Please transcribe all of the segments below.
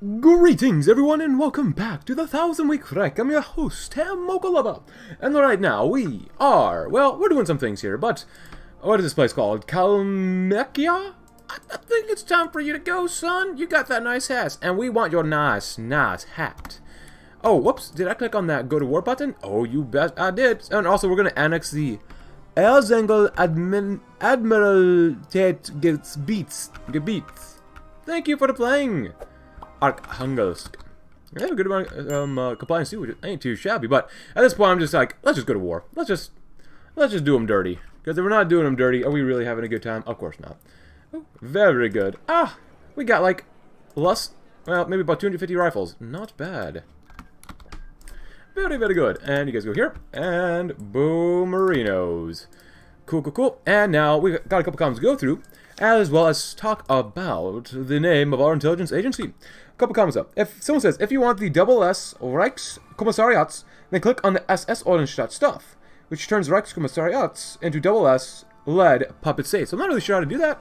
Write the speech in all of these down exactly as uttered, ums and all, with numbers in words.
Greetings everyone and welcome back to the Thousand Week Reich. I'm your host, Tam Mokalaba. And right now we are, well, we're doing some things here, but what is this place called? Kalmekia? I think it's time for you to go, son. You got that nice hat, and we want your nice, nice hat. Oh, whoops, did I click on that go to war button? Oh, you bet I did. And also we're going to annex the Erzengel Admiralitätsgebiet. Thank you for the playing. Arkhangelsk. I have a good amount of um, uh, compliance too, which ain't too shabby, but at this point I'm just like, let's just go to war. Let's just, let's just do them dirty. Because if we're not doing them dirty, are we really having a good time? Of course not. Very good. Ah, we got like, less, well, maybe about two hundred fifty rifles. Not bad. Very, very good. And you guys go here, and boomerinos. Cool, cool, cool. And now we've got a couple columns to go through, as well as talk about the name of our intelligence agency. A couple comments up. If someone says, if you want the double S Reichskommissariats, then click on the S S-Ordensstaat stuff, which turns Reichskommissariats into double S lead puppet states. So I'm not really sure how to do that.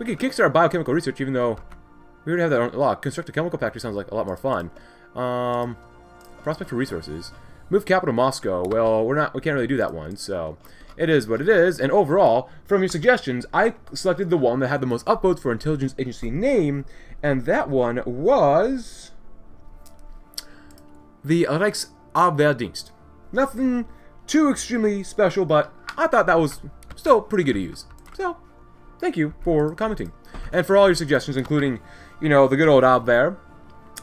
We could kickstart biochemical research, even though we already have that on lock. Construct a chemical factory sounds like a lot more fun. Um, prospect for resources. Move capital Moscow. Well, we're not. We can't really do that one. So it is what it is. And overall, from your suggestions, I selected the one that had the most upvotes for intelligence agency name, and that one was the Reichs Abwehrdienst. Nothing too extremely special, but I thought that was still pretty good to use. So thank you for commenting and for all your suggestions, including, you know, the good old Abwehr,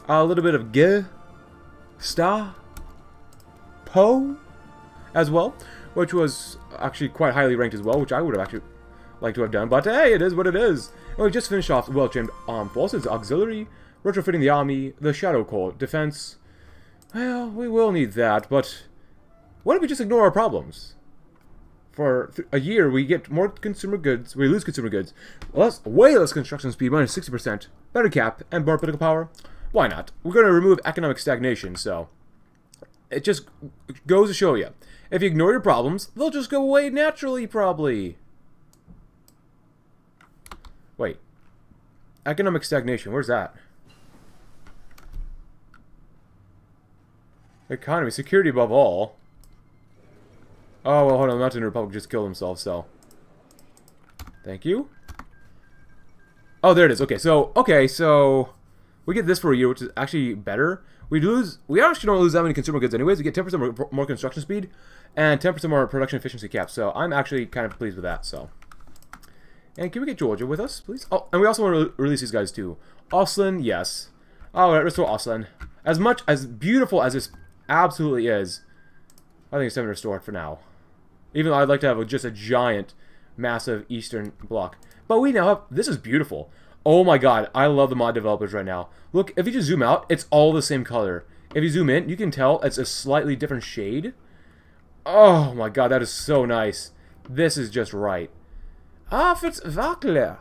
a little bit of Gestapo. Poe as well, which was actually quite highly ranked as well, which I would have actually liked to have done, but hey, it is what it is. And we just finished off well-trained armed forces, auxiliary, retrofitting the army, the shadow corps, defense. Well, we will need that, but what if we just ignore our problems? For a year, we get more consumer goods, we lose consumer goods, less, way less construction speed, minus sixty percent, better cap, and more political power. Why not? We're going to remove economic stagnation, so it just goes to show you. If you ignore your problems, they'll just go away naturally, probably. Wait. Economic stagnation, where's that? Economy, security above all. Oh, well, hold on, the Mountain Republic just killed themselves, so. Thank you. Oh, there it is. Okay, so, okay, so we get this for a year, which is actually better. We lose. We actually don't lose that many consumer goods anyways. We get ten percent more construction speed and ten percent more production efficiency caps. So I'm actually kind of pleased with that. So, and can we get Georgia with us, please? Oh, and we also want to re release these guys too. Ostland, yes. All right, restore Ostland. As much as beautiful as this absolutely is, I think it's time to restore it for now. Even though I'd like to have a, just a giant, massive Eastern block, but we now have. This is beautiful. Oh my god, I love the mod developers right now. Look, if you just zoom out, it's all the same color. If you zoom in, you can tell it's a slightly different shade. Oh my god, that is so nice. This is just right. Ah, Fritz Wackler.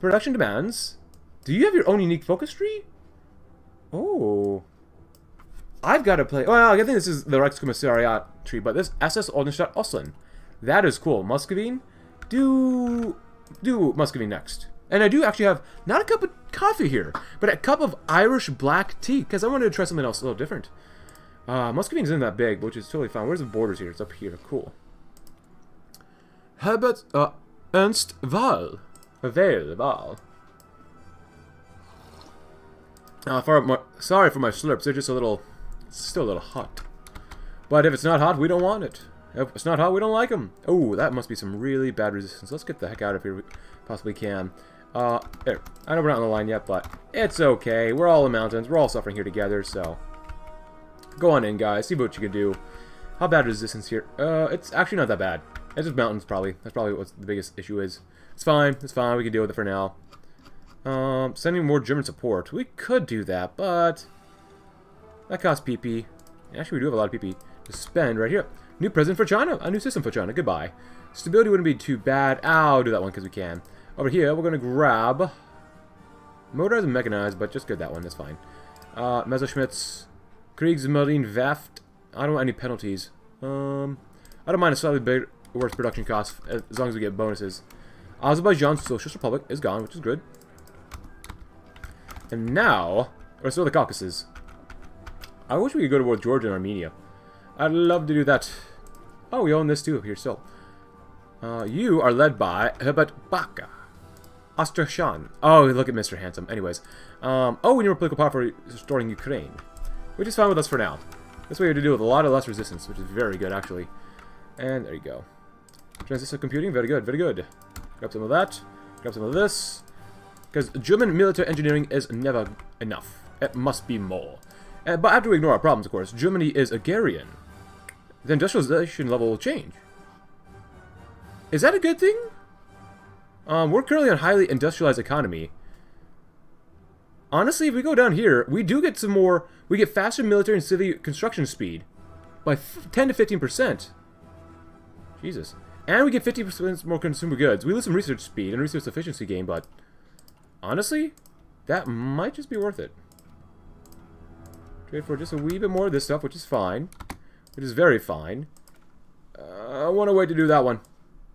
Production demands. Do you have your own unique focus tree? Oh. I've got to play. Well, I think this is the Reichskommissariat tree, but this S S-Ordensstaat Ostland. That is cool. Muscovine. Do, do Muscovine next. And I do actually have, not a cup of coffee here, but a cup of Irish black tea, because I wanted to try something else a little different. Uh, Muscovine isn't that big, which is totally fine. Where's the borders here? It's up here. Cool. Herbert uh, Ernst Wahl. Vail, Wahl. Uh, for my, sorry for my slurps. They're just a little, still a little hot. But if it's not hot, we don't want it. If it's not hot, we don't like them. Oh, that must be some really bad resistance. Let's get the heck out of here if we possibly can. Uh, there. I know we're not on the line yet, but it's okay. We're all in the mountains. We're all suffering here together, so go on in, guys. See what you can do. How bad is resistance here? Uh, it's actually not that bad. It's just mountains, probably. That's probably what the biggest issue is. It's fine. It's fine. We can deal with it for now. Um, sending more German support. We could do that, but that costs P P. Actually, we do have a lot of P P to spend right here. New president for China. A new system for China. Goodbye. Stability wouldn't be too bad. I'll do that one because we can. Over here, we're going to grab motorized and mechanized, but just get that one. That's fine. Uh, Messerschmitt's Kriegsmarine Waft. I don't want any penalties. Um, I don't mind a slightly bigger, worse production cost as long as we get bonuses. Azerbaijan's Socialist Republic is gone, which is good. And now, Or still the Caucasus. I wish we could go to war with Georgia and Armenia. I'd love to do that. Oh, we own this too here still. Uh, you are led by Herbert Baka. Astrosian. Oh, look at Mister Handsome. Anyways. Um, oh, we need more political power for restoring Ukraine. Which is fine with us for now. This way we have to deal with a lot of less resistance, which is very good, actually. And there you go. Transistor computing. Very good, very good. Grab some of that. Grab some of this. Because German military engineering is never enough. It must be more. Uh, but after we ignore our problems, of course, Germany is Hungarian. The industrialization level will change. Is that a good thing? Um, we're currently on a highly industrialized economy. Honestly, if we go down here, we do get some more... We get faster military and civil construction speed by ten to fifteen percent. Jesus. And we get fifty percent more consumer goods. We lose some research speed and research efficiency gain, but... honestly, that might just be worth it. Trade for just a wee bit more of this stuff, which is fine. Which is very fine. Uh, I want to wait to do that one.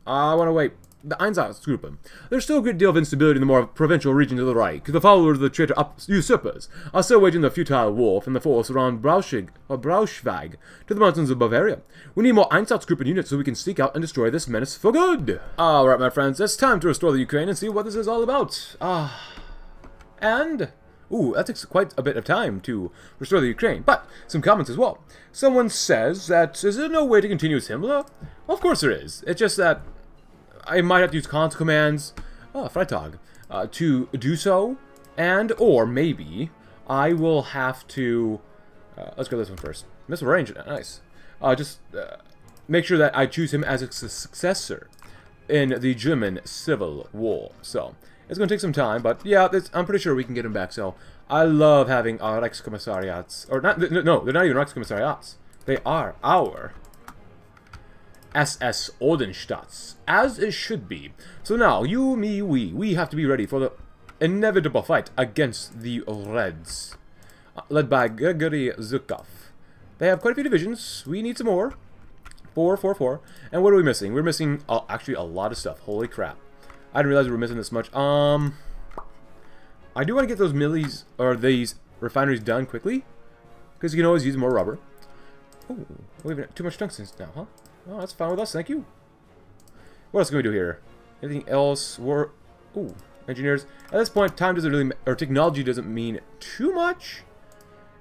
I want to wait. The Einsatzgruppen. There's still a great deal of instability in the more provincial regions of the Reich, because the followers of the traitor usurpers are still waging the futile war from the forests around Brauschig or Braunschweig to the mountains of Bavaria. We need more Einsatzgruppen units so we can seek out and destroy this menace for good. Alright, my friends, it's time to restore the Ukraine and see what this is all about. Ah. And... ooh, that takes quite a bit of time to restore the Ukraine, but some comments as well. Someone says that, is there no way to continue with Himmler? Well, of course there is. It's just that I might have to use console commands, oh, Freitag, uh, to do so, and, or maybe, I will have to, uh, let's go this one first. Missile range, nice. Uh, just uh, make sure that I choose him as a successor in the German Civil War, so... it's going to take some time, but yeah, I'm pretty sure we can get him back, so... I love having our Reichskommissariats. Or not, no, they're not even Reichskommissariats. They are our S S Ordensstaats, as it should be. So now, you, me, we, we have to be ready for the inevitable fight against the Reds. Led by Gregory Zukov. They have quite a few divisions. We need some more. Four, four, four. And what are we missing? We're missing, uh, actually, a lot of stuff. Holy crap. I didn't realize we were missing this much. Um, I do want to get those millis or these refineries done quickly, because you can always use more rubber. Oh, we have too much tungsten now, huh? Oh, that's fine with us. Thank you. What else can we do here? Anything else? We're ooh, engineers. At this point, time doesn't really or technology doesn't mean too much.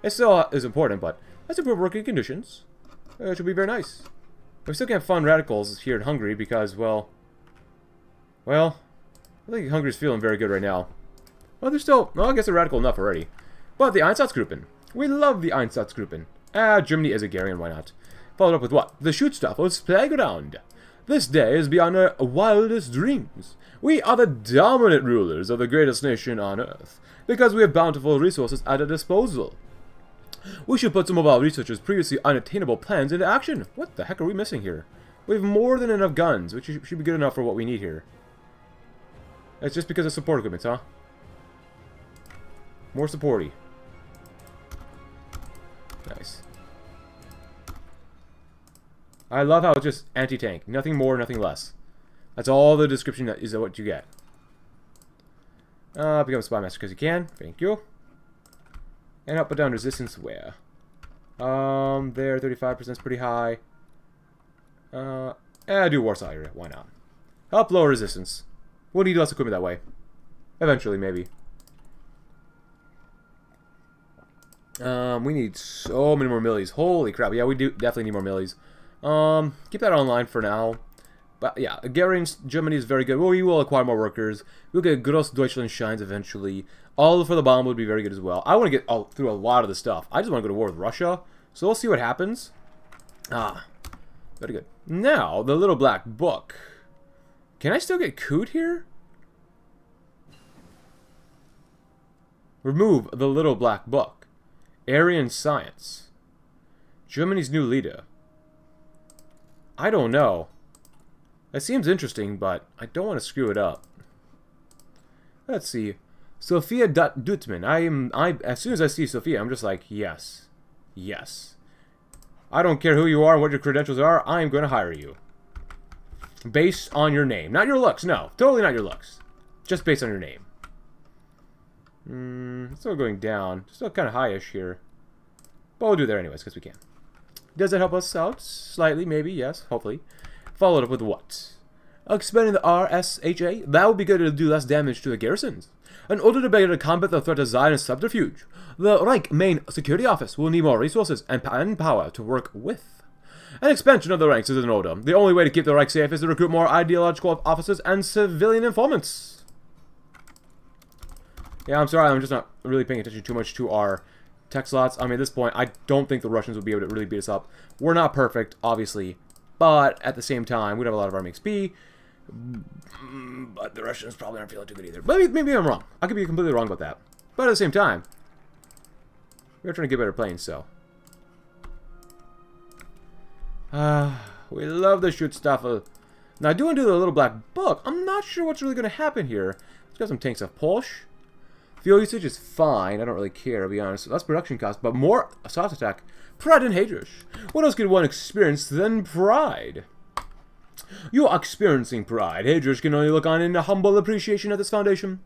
It still is important, but let's improve working conditions, which will be very nice. We still can't fund radicals here in Hungary because, well. Well, I think Hungary's feeling very good right now. Well, they're still... well, I guess they're radical enough already. But the Einsatzgruppen. We love the Einsatzgruppen. Ah, Germany is Hungarian, why not? Followed up with what? The Schutzstaffel's playground. This day is beyond our wildest dreams. We are the dominant rulers of the greatest nation on earth, because we have bountiful resources at our disposal. We should put some of our researchers' previously unattainable plans into action. What the heck are we missing here? We have more than enough guns, which should be good enough for what we need here. It's just because of support equipment, huh? More supporty. Nice. I love how it's just anti-tank. Nothing more, nothing less. That's all the description that is what you get. Uh, become a spy master because you can. Thank you. And up and down resistance where? Um, there, thirty-five percent is pretty high. Uh, eh, do Warsaw area. Why not? Help lower resistance. We'll need less equipment that way. Eventually, maybe. Um, we need so many more millis. Holy crap. Yeah, we do definitely need more millis. Um, keep that online for now. But yeah, Gering, Germany is very good. Well, we will acquire more workers. We'll get Gross Deutschland shines eventually. All for the bomb would be very good as well. I want to get all, through a lot of the stuff. I just want to go to war with Russia. So we'll see what happens. Ah, very good. Now, the little black book. Can I still get cooed here? Remove the little black book. Aryan science. Germany's new leader. I don't know. That seems interesting, but I don't want to screw it up. Let's see. Sophia Dutman. I am. I as soon as I see Sophia, I'm just like, yes, yes. I don't care who you are and what your credentials are. I am going to hire you. Based on your name. Not your looks, no. Totally not your looks. Just based on your name. Mm, still going down. Still kind of highish here. But we'll do there anyways, because we can. Does that help us out? Slightly, maybe, yes, hopefully. Followed up with what? Expanding the R S H A? That would be good to do less damage to the garrisons. In order to better combat the threat of Zionist subterfuge, the Reich main security office will need more resources and power to work with. An expansion of the ranks is in order. The only way to keep the Reich safe is to recruit more ideological officers and civilian informants. Yeah, I'm sorry, I'm just not really paying attention too much to our tech slots. I mean, at this point, I don't think the Russians will be able to really beat us up. We're not perfect, obviously, but at the same time, we'd have a lot of Army X P. But the Russians probably aren't feeling too good either. Maybe, maybe I'm wrong. I could be completely wrong about that. But at the same time, we're trying to get better planes, so. Uh, we love the Schutzstaffel. Now, I do want to do the little black book. I'm not sure what's really going to happen here. Let's get some tanks of Porsche. Fuel usage is fine. I don't really care, to be honest. Less production cost, but more assault attack. Pride and Hadrish. What else could one experience than pride? You are experiencing pride. Hadrish can only look on in a humble appreciation of this foundation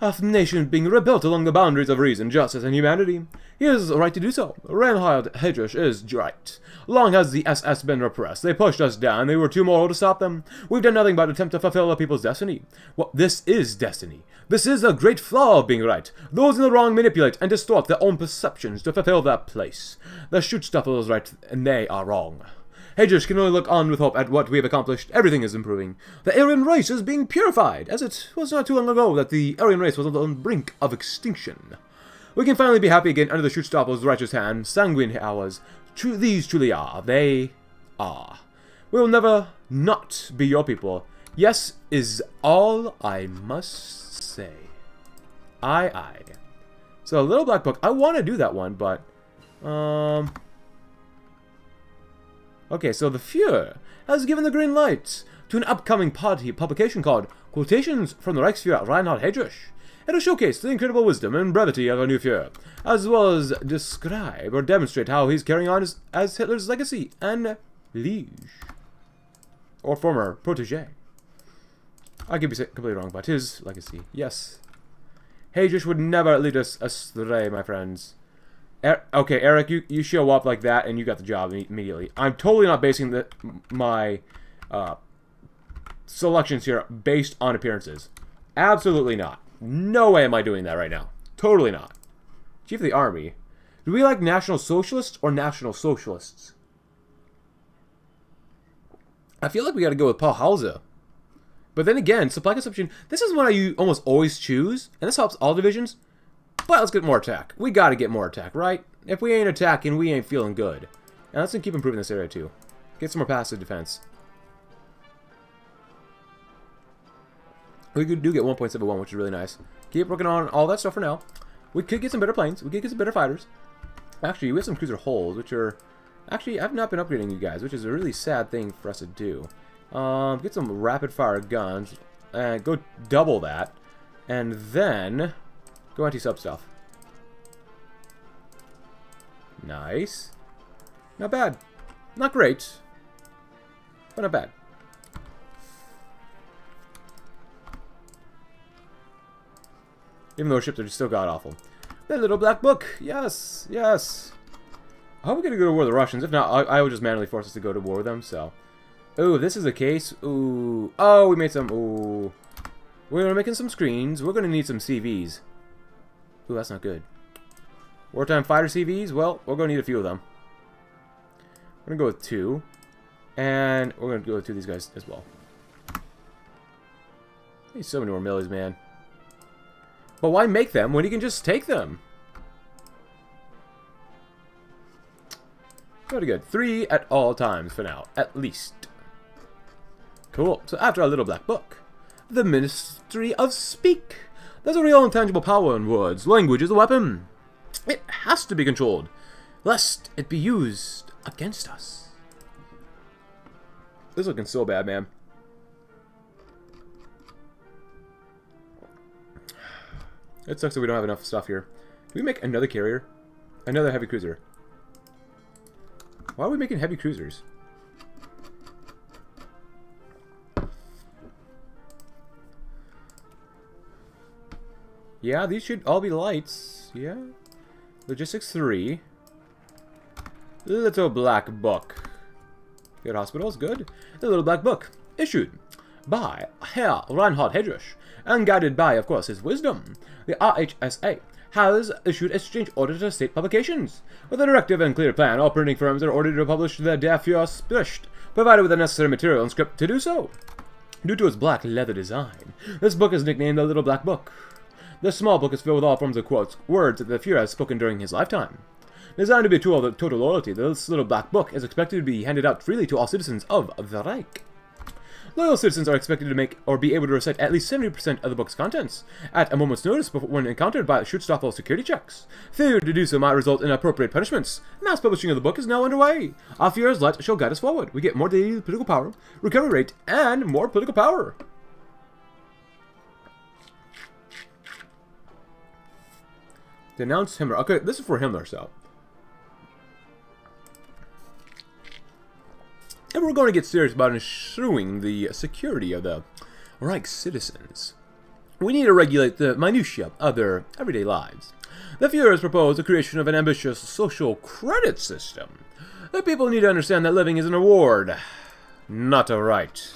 of nations being rebuilt along the boundaries of reason, justice, and humanity. He is right to do so. Reinhard Hadrish is right. Long has the S S been repressed. They pushed us down. They were too moral to stop them. We've done nothing but attempt to fulfill the people's destiny. Well, this is destiny. This is the great flaw of being right. Those in the wrong manipulate and distort their own perceptions to fulfill their place. The Schutzstaffel is right, and they are wrong. Hadrish can only look on with hope at what we have accomplished. Everything is improving. The Aryan race is being purified, as it was not too long ago that the Aryan race was on the brink of extinction. We can finally be happy again under the Schutzstaffel's righteous hand. Sanguine hours. True, these truly are. They are. We will never not be your people. Yes is all I must say. Aye, aye. So, Little Black Book. I want to do that one, but... Um... Okay, so the Fuhrer has given the green light to an upcoming party publication called Quotations from the Reichsfuhrer Reinhard Heydrich. It'll showcase the incredible wisdom and brevity of our new Fuhrer, as well as describe or demonstrate how he's carrying on as, as Hitler's legacy and liege, or former protege. I could be completely wrong about his legacy, yes. Heydrich would never lead us astray, my friends. Er okay, Eric, you, you show up like that, and you got the job immediately. I'm totally not basing the, my uh, selections here based on appearances. Absolutely not. No way am I doing that right now. Totally not. Chief of the Army. Do we like National Socialists or National Socialists? I feel like we got to go with Paul Hauser. But then again, supply consumption. This is one I almost always choose, and this helps all divisions. But let's get more attack. We gotta get more attack, right? If we ain't attacking, we ain't feeling good. And let's keep improving this area too. Get some more passive defense. We do get one point seven one, which is really nice. Keep working on all that stuff for now. We could get some better planes. We could get some better fighters. Actually, we have some cruiser hulls, which are... Actually, I've not been upgrading you guys, which is a really sad thing for us to do. Um, get some rapid-fire guns. And go double that. And then... Go anti-sub stuff. Nice. Not bad. Not great. But not bad. Even though ships are still god-awful. That Little Black Book. Yes. Yes. I hope we're going to go to war with the Russians. If not, I, I would just manually force us to go to war with them, so. Ooh, if this is the case. Ooh. Oh, we made some. Ooh. We're making some screens. We're going to need some C Vs. Ooh, that's not good. Wartime fighter C Vs? Well, we're going to need a few of them. We're going to go with two. And we're going to go with two of these guys as well. There's so many more millies, man. But why make them when you can just take them? Pretty good. Three at all times for now, at least. Cool. So after our Little Black Book, the Ministry of Speak. There's a real intangible power in words. Language is a weapon. It has to be controlled, lest it be used against us. This is looking so bad, man. It sucks that we don't have enough stuff here. Can we make another carrier? Another heavy cruiser. Why are we making heavy cruisers? Yeah, these should all be lights. Yeah. Logistics three. Little Black Book. Good hospitals, good. The Little Black Book. Issued by Herr Reinhard Hadrish, and guided by, of course, his wisdom, the R H S A has issued a strange order to state publications. With a directive and clear plan, all printing firms are ordered to publish their dafür Spricht, provided with the necessary material and script to do so. Due to its black leather design, this book is nicknamed the Little Black Book. This small book is filled with all forms of quotes, words that the Fuhrer has spoken during his lifetime. Designed to be a tool of total loyalty, this Little Black Book is expected to be handed out freely to all citizens of the Reich. Loyal citizens are expected to make or be able to recite at least seventy percent of the book's contents at a moment's notice before, when encountered by Schutzstaffel security checks. Failure to do so might result in appropriate punishments. Mass publishing of the book is now underway. Our Führer's light shall guide us forward. We get more daily political power, recovery rate, and more political power. Denounce Himmler. Okay, this is for Himmler, so. And we're going to get serious about ensuring the security of the Reich's citizens. We need to regulate the minutiae of their everyday lives. The Fuhrers proposed the creation of an ambitious social credit system. The people need to understand that living is an award, not a right.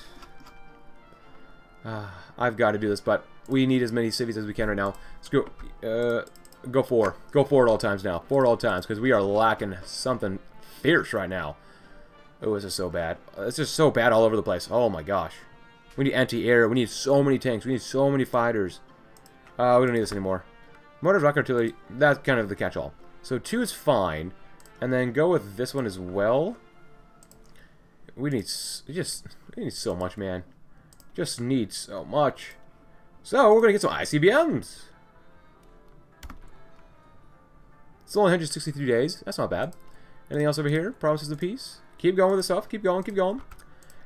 Uh, I've got to do this, but we need as many cities as we can right now. Let's go, uh, go for, go for at all times now, for all times, because we are lacking something fierce right now. Oh, this is so bad. It's just so bad all over the place. Oh my gosh. We need anti-air. We need so many tanks. We need so many fighters. Uh, we don't need this anymore. Mortars, rocket artillery. That's kind of the catch-all. So two is fine. And then go with this one as well. We need we just we need so much, man. Just need so much. So we're gonna get some I C B Ms. It's only one hundred sixty-three days. That's not bad. Anything else over here? Promises of peace. Keep going with the stuff. Keep going. Keep going.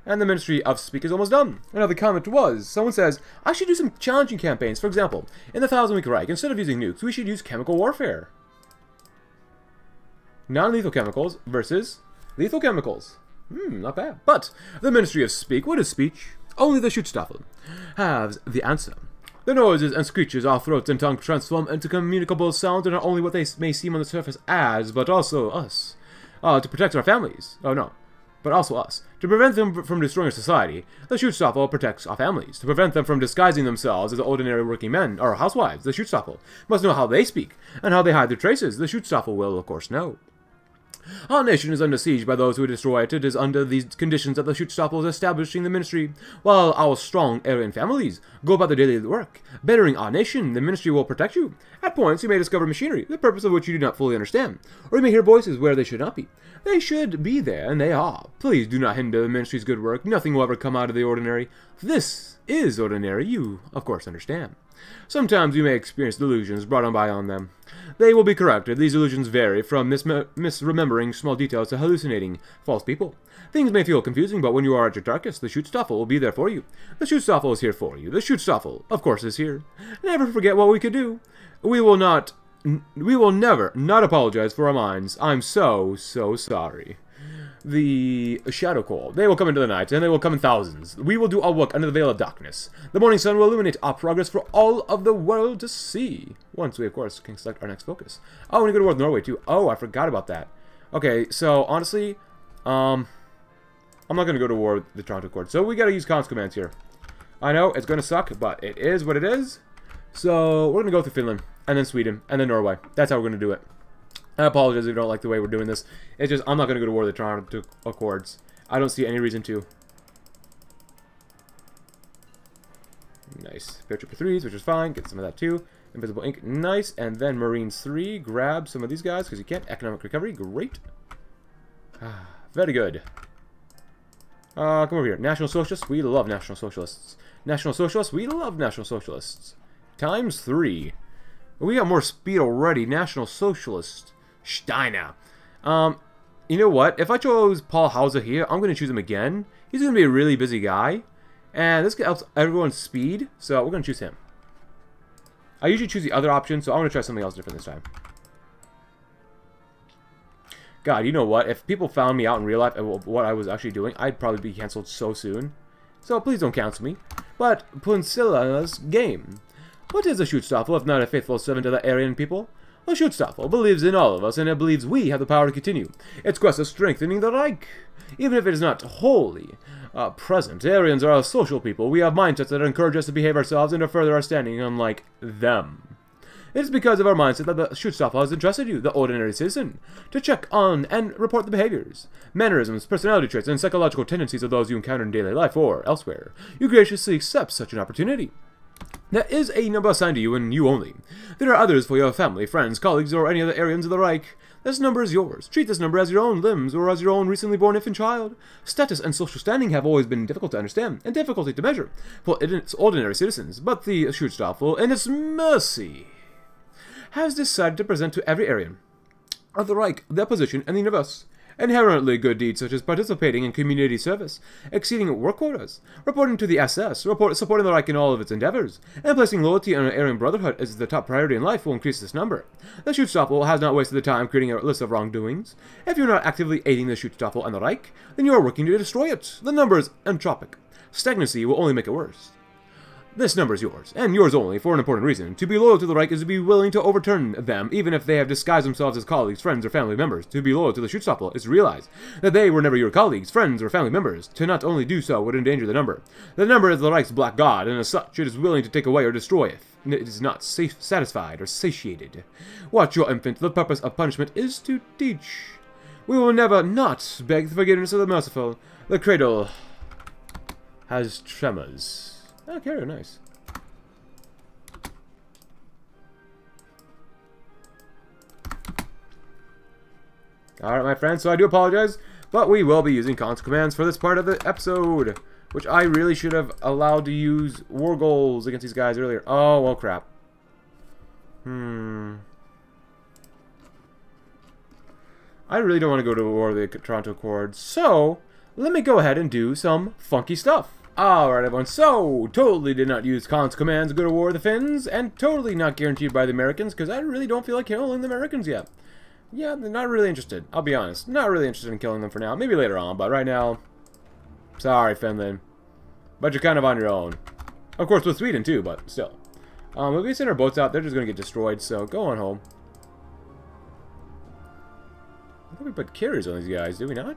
And the Ministry of Speak is almost done. Another comment was, someone says, I should do some challenging campaigns. For example, in the Thousand Week Reich, instead of using nukes, we should use chemical warfare. Non-lethal chemicals versus lethal chemicals. Hmm, not bad. But the Ministry of Speak, what is speech? Only the Schutzstaffel has the answer. The noises and screeches our throats and tongue transform into communicable sounds and are only what they may seem on the surface as, but also us. Uh, to protect our families. Oh, no. But also us. To prevent them from destroying society, the Schutzstaffel protects our families. To prevent them from disguising themselves as ordinary working men or housewives, the Schutzstaffel must know how they speak and how they hide their traces. The Schutzstaffel will, of course, know. Our nation is under siege by those who destroy it. It is under these conditions that the Schutzstaffel is establishing the ministry. While our strong Aryan families go about their daily work, bettering our nation, the ministry will protect you. At points, you may discover machinery, the purpose of which you do not fully understand, or you may hear voices where they should not be. They should be there, and they are. Please do not hinder the ministry's good work. Nothing will ever come out of the ordinary. This is ordinary. You, of course, understand. Sometimes you may experience delusions brought on by on them. They will be corrected. These illusions vary from misremembering small details to hallucinating false people. Things may feel confusing, but when you are at your darkest, the Schutzstaffel will be there for you. The Schutzstaffel is here for you. The Schutzstaffel, of course, is here. Never forget what we could do. We will not... We will never not apologize for our minds. I'm so, so sorry. The Shadow Call. They will come into the night, and they will come in thousands. We will do our work under the veil of darkness. The morning sun will illuminate our progress for all of the world to see. Once we, of course, can select our next focus. Oh, we're gonna go to World Norway, too. Oh, I forgot about that. Okay, so, honestly, um, I'm not gonna go to war with the Toronto Accord. So, we gotta use Khan's commands here. I know, it's gonna suck, but it is what it is. So, we're gonna go through Finland, and then Sweden, and then Norway. That's how we're gonna do it. I apologize if you don't like the way we're doing this. It's just, I'm not going to go to war with the Toronto Accords. I don't see any reason to. Nice. Paratrooper threes, which is fine. Get some of that too. Invisible ink. Nice. And then Marines three. Grab some of these guys because you can't. Economic recovery. Great. Ah, very good. Uh, come over here. National Socialists. We love National Socialists. National Socialists. We love National Socialists. Times three. We got more speed already. National Socialist. Steiner. Um, you know what? If I chose Paul Hauser here, I'm going to choose him again. He's going to be a really busy guy. And this helps everyone's speed, so we're going to choose him. I usually choose the other option, so I'm going to try something else different this time. God, you know what? If people found me out in real life and what I was actually doing, I'd probably be canceled so soon. So please don't cancel me. But Punsilla's game. What is a Schutzstaffel if not a faithful servant of the Aryan people? A Schutzstaffel believes in all of us, and it believes we have the power to continue its quest of strengthening the Reich. Even if it is not wholly uh, present, Aryans are a social people. We have mindsets that encourage us to behave ourselves and to further our standing, unlike them. It is because of our mindset that the Schutzstaffel has entrusted you, the ordinary citizen, to check on and report the behaviors, mannerisms, personality traits, and psychological tendencies of those you encounter in daily life or elsewhere. You graciously accept such an opportunity. There is a number assigned to you, and you only. There are others for your family, friends, colleagues, or any other Aryans of the Reich. This number is yours. Treat this number as your own limbs, or as your own recently born infant child. Status and social standing have always been difficult to understand, and difficult to measure, for its ordinary citizens, but the Schutzstaffel, in its mercy, has decided to present to every Aryan of the Reich their position in the universe. Inherently good deeds such as participating in community service, exceeding work quotas, reporting to the S S, report, supporting the Reich in all of its endeavors, and placing loyalty and Aryan brotherhood as the top priority in life will increase this number. The Schutzstaffel has not wasted the time creating a list of wrongdoings. If you're not actively aiding the Schutzstaffel and the Reich, then you are working to destroy it. The number is entropic. Stagnancy will only make it worse. This number is yours, and yours only, for an important reason. To be loyal to the Reich is to be willing to overturn them, even if they have disguised themselves as colleagues, friends, or family members. To be loyal to the Schutzstaffel is to realize that they were never your colleagues, friends, or family members. To not only do so would endanger the number. The number is the Reich's black god, and as such, it is willing to take away or destroy it. It is not safe, satisfied or satiated. Watch your infant. The purpose of punishment is to teach. We will never not beg the forgiveness of the merciful. The cradle has tremors. Oh, carrier, nice. Alright, my friends, so I do apologize, but we will be using console commands for this part of the episode, which I really should have allowed to use war goals against these guys earlier. Oh, well, crap. Hmm. I really don't want to go to war with the Toronto Accord, so let me go ahead and do some funky stuff. Alright everyone, so totally did not use Khan's commands to go to war with the Finns, and totally not guaranteed by the Americans, because I really don't feel like killing the Americans yet. Yeah, they're not really interested, I'll be honest. Not really interested in killing them for now, maybe later on, but right now, sorry Finland, but you're kind of on your own. Of course with Sweden too, but still. Um, if we send our boats out, they're just going to get destroyed, so go on home. I think we put carriers on these guys, did we not?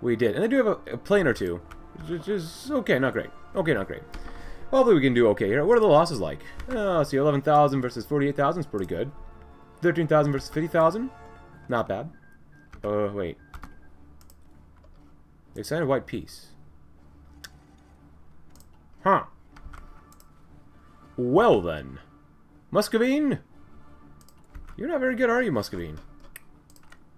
We did, and they do have a, a plane or two. Which is okay, not great. Okay, not great. Hopefully we can do okay here. What are the losses like? Uh, let's see, eleven thousand versus forty-eight thousand is pretty good. thirteen thousand versus fifty thousand? Not bad. Oh, uh, wait. They signed a white peace. Huh. Well then. Muscovine? You're not very good, are you, Muscovine?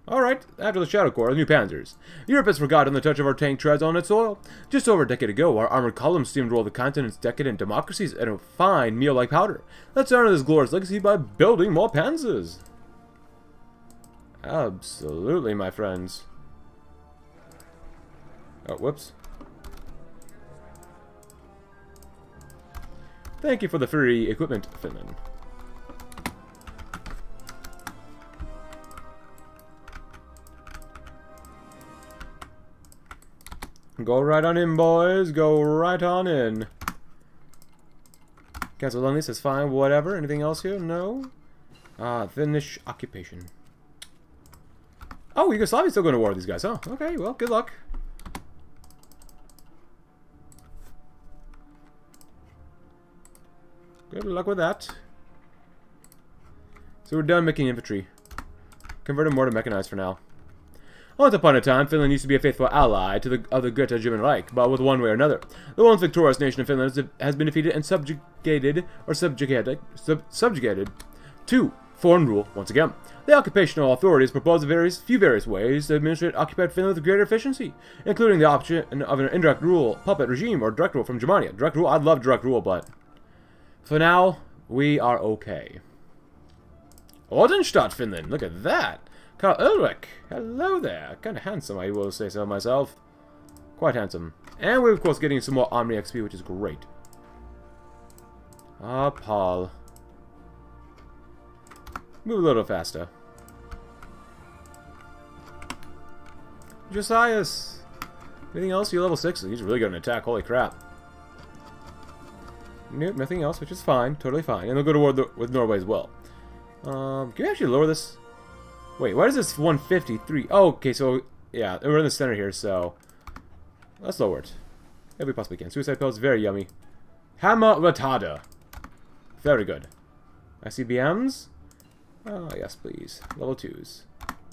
Alright, after the Shadow Corps, the new panzers. Europe has forgotten the touch of our tank treads on its soil. Just over a decade ago, our armored columns steamed roll the continent's decadent democracies in a fine meal like powder. Let's honor this glorious legacy by building more panzers. Absolutely, my friends. Oh, whoops. Thank you for the free equipment, Finland. Go right on in, boys. Go right on in. Cancel loneliness is fine. Whatever. Anything else here? No. Ah, Finnish occupation. Oh, Yugoslavia's still going to war with these guys, huh? Okay, well, good luck. Good luck with that. So we're done making infantry. Convert them more to mechanized for now. Once upon a time, Finland used to be a faithful ally to the other great German Reich, but with one way or another. The once victorious nation of Finland has been defeated and subjugated, or subjugated, sub subjugated to foreign rule once again. The occupational authorities proposed various, few various ways to administrate occupied Finland with greater efficiency, including the option of an indirect rule, puppet regime, or direct rule from Germania. Direct rule, I'd love direct rule, but for now, we are okay. Ordenstaat, Finland, look at that! Carl Ulrich, hello there. Kind of handsome, I will say so myself. Quite handsome. And we're, of course, getting some more Omni X P, which is great. Ah, Paul. Move a little faster. Josias. Anything else? You're level six. He's really good in attack. Holy crap. Nope, nothing else, which is fine. Totally fine. And they'll go to war with Norway as well. Um, can we actually lower this? Wait, why does this one fifty-three? Oh, okay, so, yeah, we're in the center here, so let's lower it. If we possibly can. Suicide pills, very yummy. Hammer Ratada. Very good. I C B Ms? Oh, yes, please. Level twos.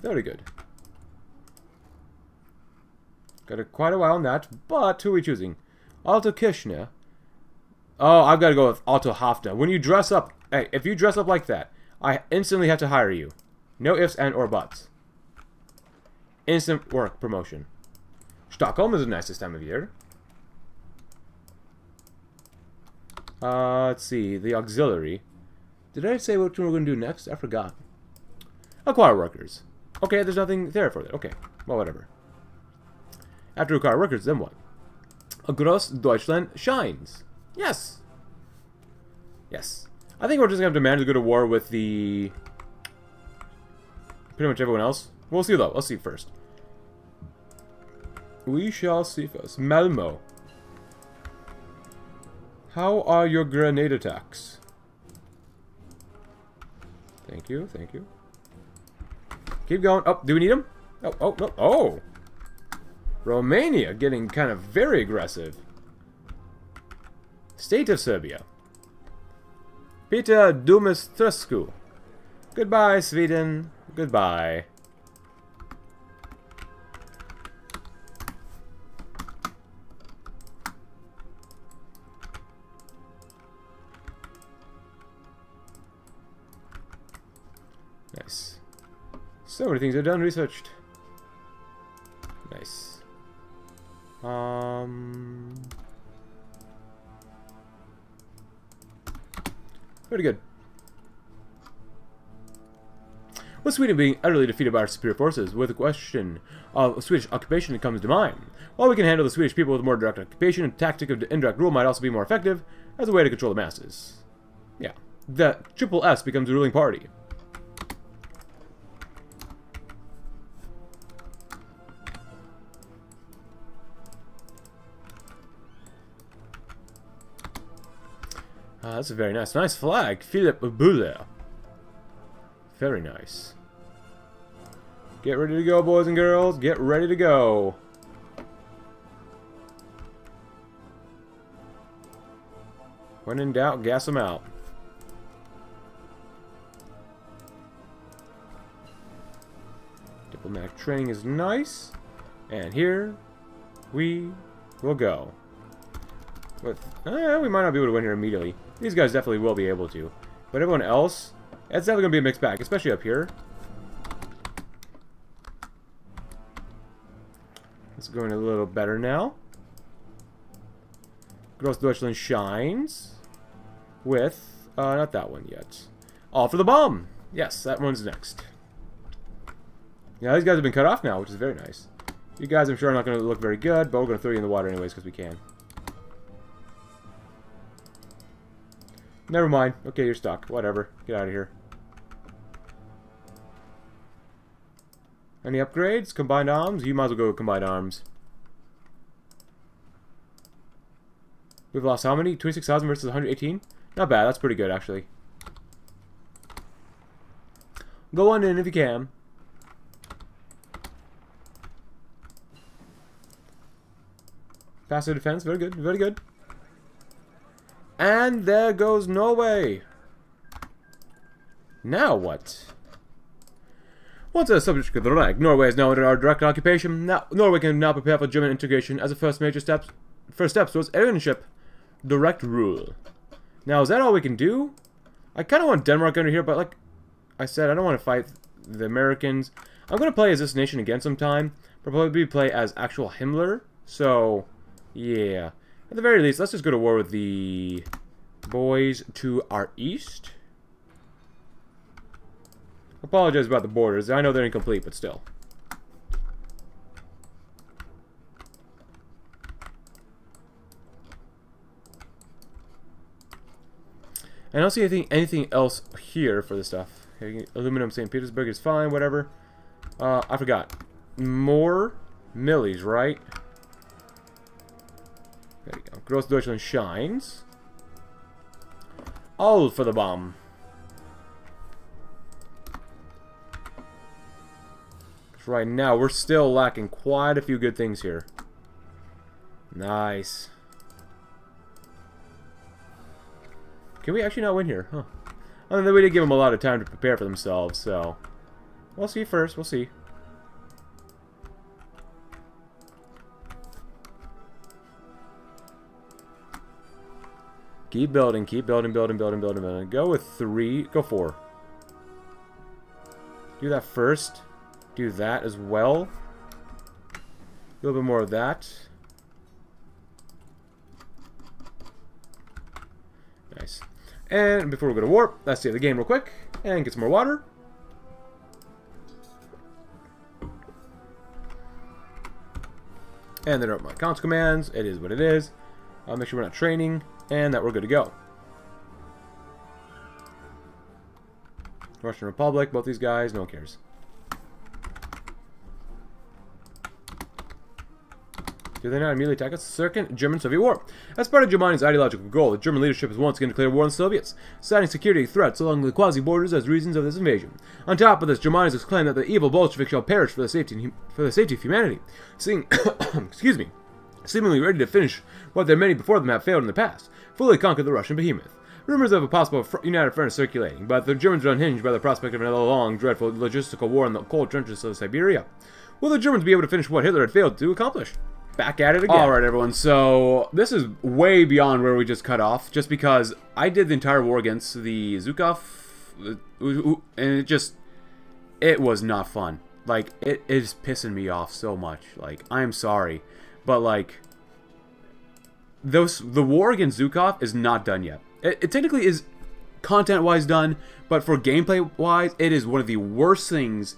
Very good. Got a, quite a while on that, but who are we choosing? Otto Kirschner. Oh, I've got to go with Otto Hafner. When you dress up, hey, if you dress up like that, I instantly have to hire you. No ifs and or buts. Instant work promotion. Stockholm is the nicest time of year. Uh, let's see, the auxiliary. Did I say what we're going to do next? I forgot. Acquire workers. Okay, there's nothing there for that. Okay, well, whatever. After acquire workers, then what? A Gross Deutschland shines. Yes. Yes. I think we're just going to have to manage to go to war with the... pretty much everyone else. We'll see, though. Let's see first. We shall see first. Malmo. How are your grenade attacks? Thank you, thank you. Keep going. Oh, do we need them? Oh, oh, no. Oh! Romania getting kind of very aggressive. State of Serbia. Peter Dumestrescu. Goodbye, Sweden. Goodbye. Nice. So many things are done, researched. Nice. Um. Pretty good. With Sweden being utterly defeated by our superior forces, with the question of Swedish occupation comes to mind. While we can handle the Swedish people with more direct occupation, a tactic of indirect rule might also be more effective as a way to control the masses. Yeah. The triple S becomes the ruling party. Uh, that's a very nice, nice flag, Philip Buller. Very nice. Get ready to go, boys and girls. Get ready to go. When in doubt, gas them out. Diplomatic training is nice, and here we will go. With eh, we might not be able to win here immediately. These guys definitely will be able to, but everyone else. It's definitely going to be a mixed bag, especially up here. It's going a little better now. Gross Deutschland shines with, uh, not that one yet. All for the bomb! Yes, that one's next. Yeah, these guys have been cut off now, which is very nice. You guys, I'm sure, are not going to look very good, but we're going to throw you in the water anyways because we can. Never mind. Okay, you're stuck. Whatever. Get out of here. Any upgrades? Combined arms? You might as well go with combined arms. We've lost how many? twenty-six thousand versus one hundred eighteen? Not bad. That's pretty good, actually. Go on in if you can. Passive defense. Very good. Very good. And there goes Norway. Now what? Once a subject of the Reich, Norway is now under our direct occupation. Now, Norway can now prepare for German integration as the first major steps, first steps towards allianship, direct rule. Now, is that all we can do? I kind of want Denmark under here, but like I said, I don't want to fight the Americans. I'm going to play as this nation again sometime. Probably play as actual Himmler. So, yeah. At the very least, let's just go to war with the boys to our east. Apologize about the borders. I know they're incomplete, but still. I don't see anything, anything else here for the stuff. Aluminum Saint Petersburg is fine, whatever. Uh, I forgot. More millies, right? There we go. Gross Deutschland shines. All for the bomb. Because right now, we're still lacking quite a few good things here. Nice. Can we actually not win here? Huh. I mean, we did give them a lot of time to prepare for themselves, so... We'll see first, we'll see. Keep building, keep building, building, building, building, building. Go with three, go four. Do that first. Do that as well. A little bit more of that. Nice. And before we go to warp, let's save the game real quick and get some more water. And then up my console commands. It is what it is. I'll make sure we're not training and that we're good to go. Russian Republic, both these guys, no one cares. Do they not immediately attack us? Second German-Soviet War. As part of Germany's ideological goal, the German leadership has once again declared war on the Soviets, citing security threats along the quasi-borders as reasons of this invasion. On top of this, Germany has claimed that the evil Bolsheviks shall perish for the safety for the safety of humanity, seeing, excuse me, seemingly ready to finish what their many before them have failed in the past, fully conquer the Russian behemoth. Rumors of a possible united front are circulating, but the Germans are unhinged by the prospect of another long, dreadful logistical war in the cold trenches of Siberia. Will the Germans be able to finish what Hitler had failed to accomplish? Back at it again. Alright everyone, so this is way beyond where we just cut off, just because I did the entire war against the Zukov, and it just, it was not fun. Like, it is pissing me off so much. Like, I'm sorry, but like, those, the war against Zukov is not done yet. It, it technically is content-wise done, but for gameplay-wise, it is one of the worst things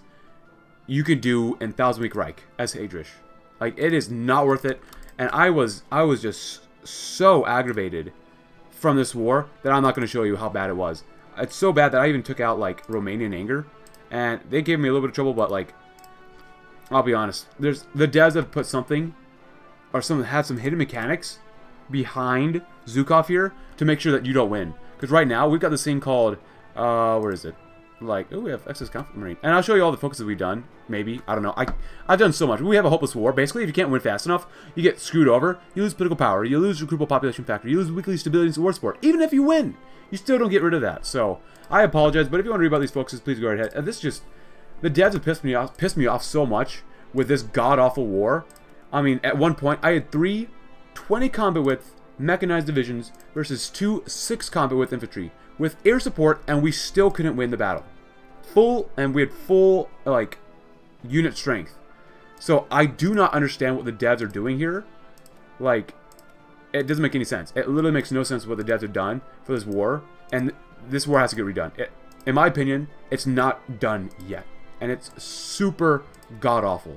you could do in Thousand Week Reich as Hadrish. Like, it is not worth it, and I was I was just so aggravated from this war that I'm not going to show you how bad it was. It's so bad that I even took out, like, Romanian anger, and they gave me a little bit of trouble, but, like, I'll be honest. There's, the devs have put something, or some had some hidden mechanics behind Zukov here to make sure that you don't win. Because right now, we've got this thing called, uh, where is it? Like, oh, we have excess conflict marine. And I'll show you all the focuses we've done, maybe. I don't know. I, I've done so much. We have a hopeless war. Basically, if you can't win fast enough, you get screwed over. You lose political power. You lose recruitable population factor. You lose weekly stability and war support. Even if you win, you still don't get rid of that. So, I apologize. But if you want to read about these focuses, please go right ahead. And this just... The devs have pissed me off, pissed me off so much with this god-awful war. I mean, at one point, I had three twenty combat width mechanized divisions versus two six combat width infantry with air support, and we still couldn't win the battle. Full, and we had full, like, unit strength. So I do not understand what the devs are doing here. Like, it doesn't make any sense. It literally makes no sense what the devs have done for this war, and this war has to get redone. It, in my opinion, it's not done yet, and it's super god-awful.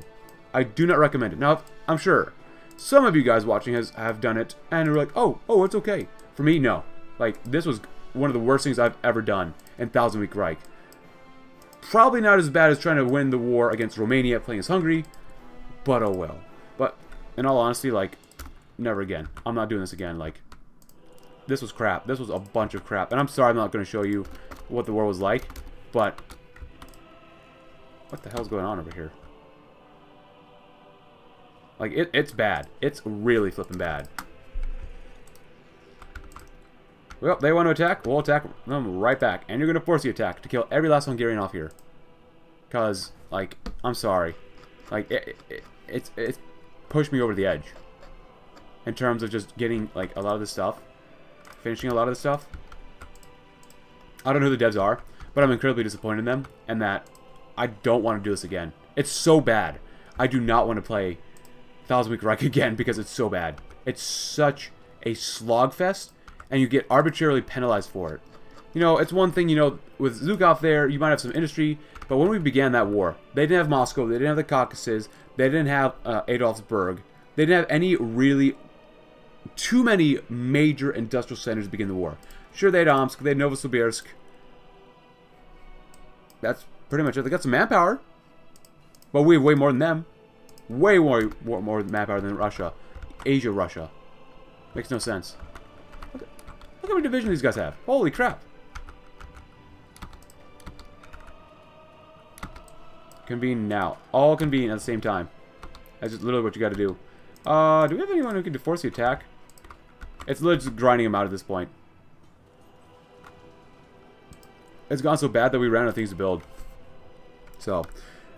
I do not recommend it. Now, I'm sure some of you guys watching has, have done it, and are like, oh, oh, it's okay. For me, no. Like, this was one of the worst things I've ever done in Thousand Week Reich. Probably not as bad as trying to win the war against Romania playing as Hungary, but oh well. But in all honesty, like, never again. I'm not doing this again. Like, this was crap. This was a bunch of crap. And I'm sorry I'm not going to show you what the war was like, but what the hell's going on over here? Like, it, it's bad. It's really flipping bad. Well, they want to attack. We'll attack them right back. And you're going to force the attack to kill every last Hungarian off here. Because, like, I'm sorry. Like, it, it, it's it's pushed me over the edge. In terms of just getting, like, a lot of the stuff. Finishing a lot of the stuff. I don't know who the devs are. But I'm incredibly disappointed in them. And that I don't want to do this again. It's so bad. I do not want to play Thousand Week Reich again because it's so bad. It's such a slogfest. And you get arbitrarily penalized for it. You know, it's one thing, you know, with Zukov there, you might have some industry, but when we began that war, they didn't have Moscow, they didn't have the Caucasus, they didn't have uh, Adolfsburg, they didn't have any really, too many major industrial centers to begin the war. Sure, they had Omsk, they had Novosibirsk. That's pretty much it. They got some manpower, but we have way more than them. Way more, more, more manpower than Russia. Asia, Russia. Makes no sense. Look how many divisions these guys have. Holy crap. Convene now. All convene at the same time. That's just literally what you got to do. Uh, do we have anyone who can force the attack? It's literally just grinding them out at this point. It's gone so bad that we ran out of things to build. So,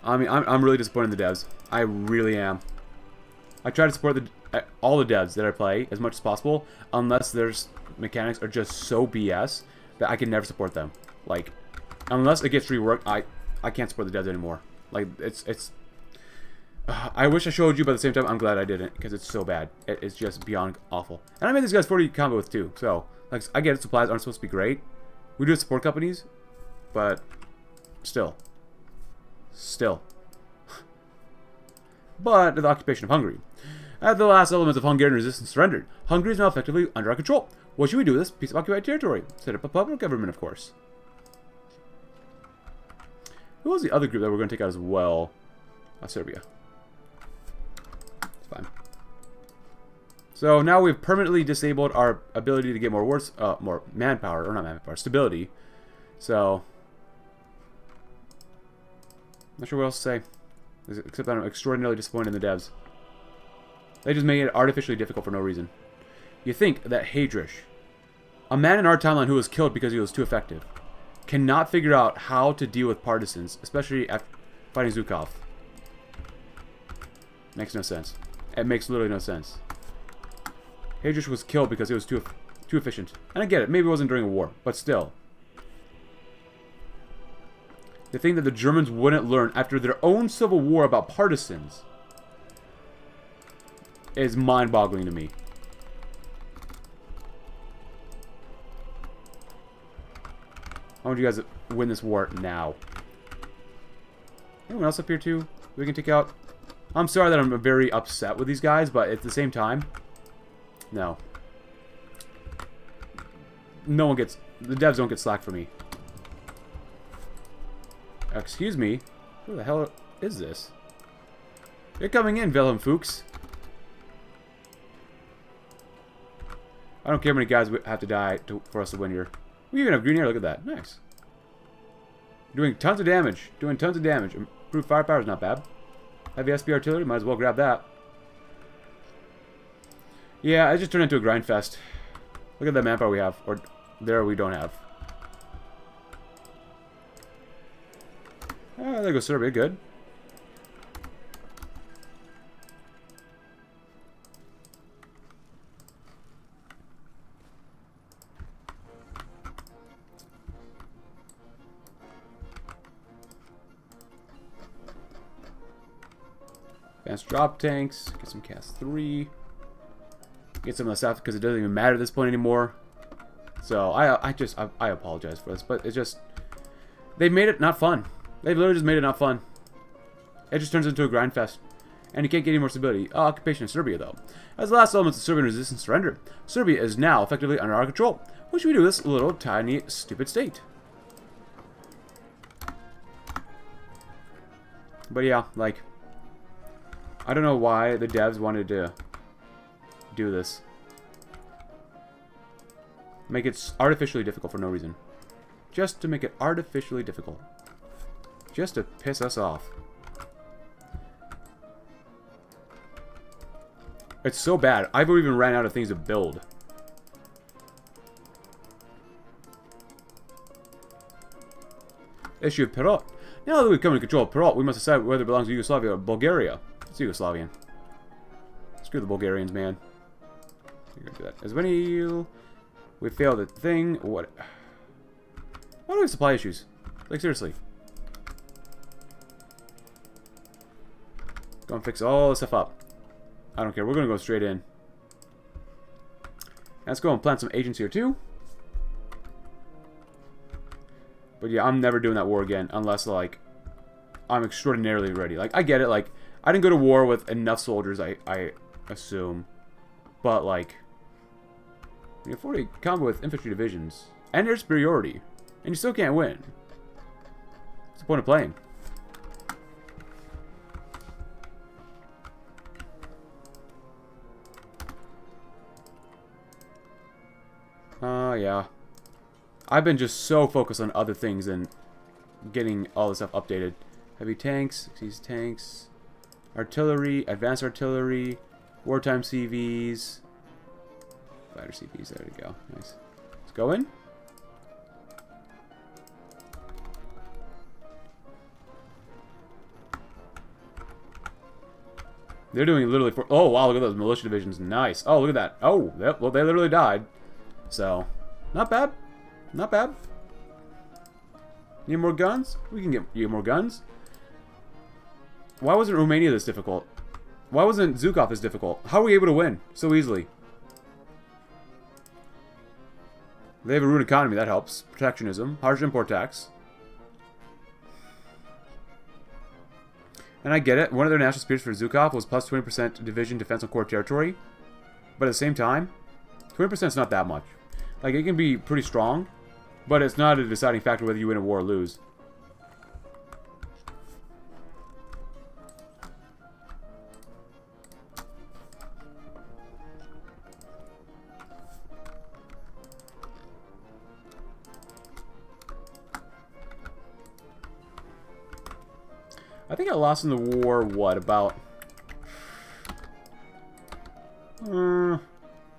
I mean, I'm, I'm really disappointed in the devs. I really am. I try to support the, all the devs that I play as much as possible, unless their mechanics are just so B S that I can never support them. Like, unless it gets reworked, I I can't support the devs anymore. Like, it's it's. Uh, I wish I showed you, but at the same time, I'm glad I didn't because it's so bad. It, it's just beyond awful. And I made these guys forty combo with too. So, like, I get it. Supplies aren't supposed to be great. We do support companies, but still. Still. But the occupation of Hungary. At the last elements of Hungarian resistance surrendered, Hungary is now effectively under our control. What should we do with this piece of occupied territory? Set up a puppet government, of course. Who was the other group that we're going to take out as well? Uh, Serbia. It's fine. So now we've permanently disabled our ability to get more wars, uh, more manpower, or not manpower, stability. So. Not sure what else to say, except that I'm extraordinarily disappointed in the devs. They just made it artificially difficult for no reason. You think that Hadrish, a man in our timeline who was killed because he was too effective, cannot figure out how to deal with partisans, especially after fighting Zukov. Makes no sense. It makes literally no sense. Hadrish was killed because he was too too efficient. And I get it, maybe it wasn't during a war, but still. The thing that the Germans wouldn't learn after their own civil war about partisans is mind-boggling to me. I want you guys to win this war now. Anyone else up here too we can take out? I'm sorry that I'm very upset with these guys, but at the same time, no. No one gets... The devs don't get slack for me. Excuse me, who the hell is this? You're coming in, Wilhelm Fuchs. I don't care how many guys we have to die to, for us to win here. We even have green hair, look at that. Nice. Doing tons of damage. Doing tons of damage. Improved firepower is not bad. Heavy S P artillery, might as well grab that. Yeah, I just turned into a grind fest. Look at that manpower we have. Or there we don't have. Oh, there goes Serbia, good. Advanced drop tanks, get some cast three. Get some of the stuff because it doesn't even matter at this point anymore. So, I, I just, I, I apologize for this, but it's just, they made it not fun. They've literally just made it not fun. It just turns into a grind fest. And you can't get any more stability. Uh, occupation of Serbia, though. As the last elements of Serbian resistance surrender, Serbia is now effectively under our control. What should we do with this little, tiny, stupid state? But yeah, like... I don't know why the devs wanted to do this. Make it artificially difficult for no reason. Just to make it artificially difficult. Just to piss us off. It's so bad. I've even ran out of things to build. Issue of Perot. Now that we've come into control of Perot, we must decide whether it belongs to Yugoslavia or Bulgaria. It's Yugoslavian. Screw the Bulgarians, man. You're gonna do that. As many... We failed the thing. What? Why do we have supply issues? Like, seriously. Go and fix all this stuff up. I don't care. We're going to go straight in. Let's go and plant some agents here too. But yeah, I'm never doing that war again unless, like, I'm extraordinarily ready. Like, I get it. Like, I didn't go to war with enough soldiers, I, I assume. But, like, you have forty combo with infantry divisions. And their superiority. And you still can't win. What's the point of playing? yeah. I've been just so focused on other things and getting all this stuff updated. Heavy tanks, these tanks, artillery, advanced artillery, wartime C Vs, fighter C Vs, there we go, nice. Let's go in. They're doing literally for, oh wow, look at those militia divisions, nice. Oh, look at that. Oh, they, well, they literally died. So, not bad, not bad. Need more guns? We can get you more guns. Why wasn't Romania this difficult? Why wasn't Zukov this difficult? How were we able to win so easily? They have a rude economy, that helps. Protectionism, harsh import tax. And I get it, one of their national spears for Zukov was plus twenty percent division defense on core territory. But at the same time, twenty percent is not that much. Like, it can be pretty strong. But it's not a deciding factor whether you win a war or lose. I think I lost in the war, what, about... Uh...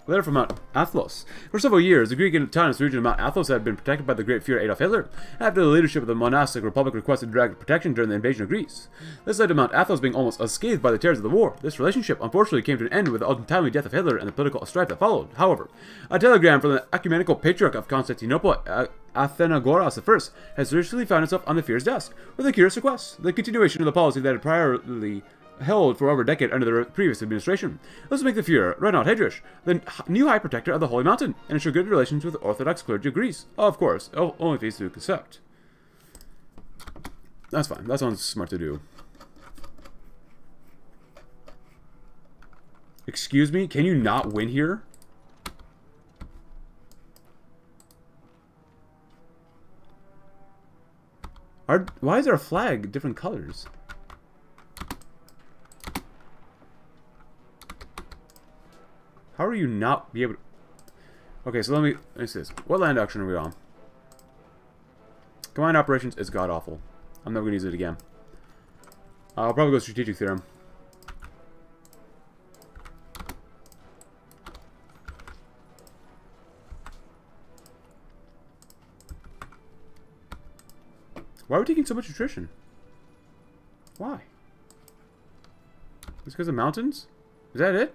Later from Mount Athos. For several years, the Greek and autonomous region of Mount Athos had been protected by the Great Fuhrer Adolf Hitler, after the leadership of the monastic republic requested direct protection during the invasion of Greece. This led to Mount Athos being almost unscathed by the terrors of the war. This relationship, unfortunately, came to an end with the untimely death of Hitler and the political strife that followed. However, a telegram from the ecumenical patriarch of Constantinople, uh, Athenagoras I, has recently found itself on the Fuhrer's desk, with a curious request, the continuation of the policy that had priorly held for over a decade under the previous administration. This will make the Fuhrer, Reinhard Hadrish, the new High Protector of the Holy Mountain, and ensure good relations with the Orthodox clergy of Greece. Oh, of course, only if these two accept. That's fine, that sounds smart to do. Excuse me, can you not win here? Are, why is there a flag different colors? How are you not be able to... Okay, so let me... Let's see this. What land auction are we on? Combined operations is god-awful. I'm never going to use it again. Uh, I'll probably go strategic theorem. Why are we taking so much attrition? Why? It's because of mountains? Is that it?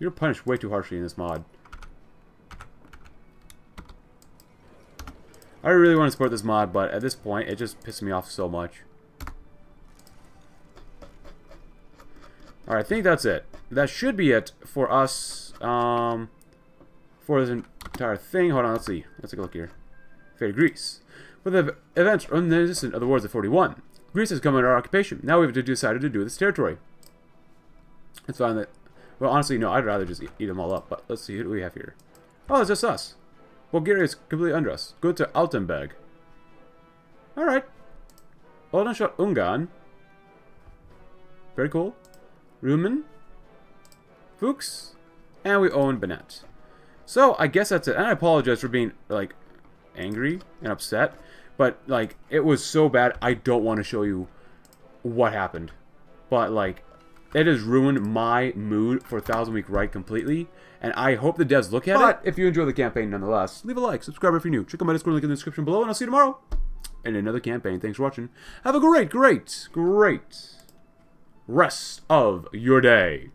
You're punished way too harshly in this mod. I really want to support this mod, but at this point, it just pisses me off so much. Alright, I think that's it. That should be it for us, um, for this entire thing. Hold on, let's see. Let's take a look here. Fate of Greece. For the events reminiscent of the wars of forty-one, Greece has come under our occupation. Now we've decided to do this territory. Let's find that. Well, honestly, no, I'd rather just eat, eat them all up, but let's see what we have here. Oh, it's just us. Bulgaria is completely under us. Go to Altenberg. Alright. Ordenstaat Ungarn. Very cool. Rumen. Fuchs. And we own Banat. So, I guess that's it. And I apologize for being, like, angry and upset. But, like, it was so bad, I don't want to show you what happened. But, like... It has ruined my mood for Thousand Week Reich completely, and I hope the devs look at but it. But if you enjoy the campaign nonetheless, leave a like, subscribe if you're new, check out my Discord link in the description below, and I'll see you tomorrow in another campaign. Thanks for watching. Have a great, great, great rest of your day.